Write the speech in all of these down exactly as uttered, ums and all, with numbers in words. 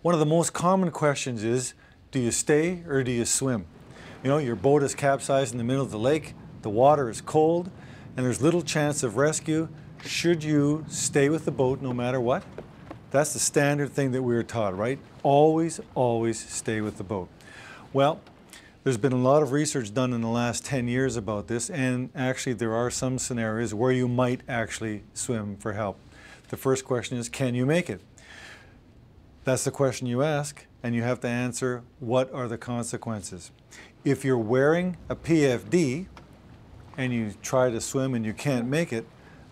One of the most common questions is, do you stay or do you swim? You know, your boat is capsized in the middle of the lake, the water is cold, and there's little chance of rescue. Should you stay with the boat no matter what? That's the standard thing that we were taught, right? Always, always stay with the boat. Well, there's been a lot of research done in the last ten years about this, and actually there are some scenarios where you might actually swim for help. The first question is, can you make it? That's the question you ask, and you have to answer, what are the consequences? If you're wearing a P F D and you try to swim and you can't make it,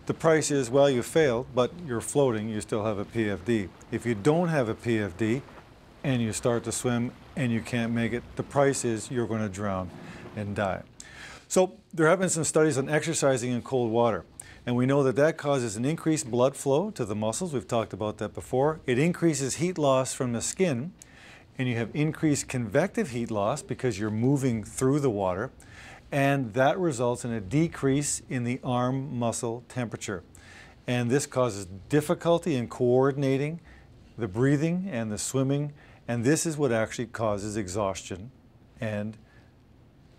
the price is, well, you failed, but you're floating, you still have a P F D. If you don't have a P F D and you start to swim and you can't make it, the price is you're going to drown and die. So there have been some studies on exercising in cold water. And we know that that causes an increased blood flow to the muscles. We've talked about that before. It increases heat loss from the skin, and you have increased convective heat loss because you're moving through the water, and that results in a decrease in the arm muscle temperature. And this causes difficulty in coordinating the breathing and the swimming, and this is what actually causes exhaustion and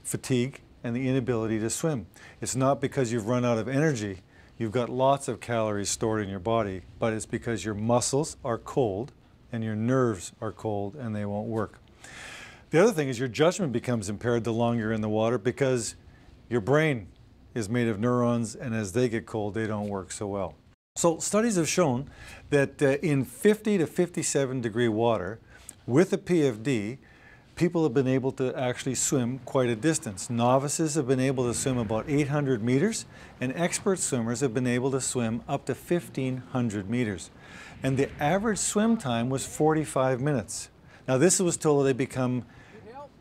fatigue and the inability to swim. It's not because you've run out of energy. You've got lots of calories stored in your body, but it's because your muscles are cold and your nerves are cold and they won't work. The other thing is your judgment becomes impaired the longer you're in the water because your brain is made of neurons, and as they get cold, they don't work so well. So studies have shown that uh, in fifty to fifty-seven degree water with a P F D, people have been able to actually swim quite a distance. Novices have been able to swim about eight hundred meters, and expert swimmers have been able to swim up to fifteen hundred meters. And the average swim time was forty-five minutes. Now this was till they become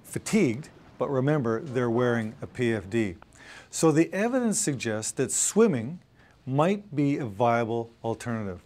fatigued, but remember, they're wearing a P F D. So the evidence suggests that swimming might be a viable alternative.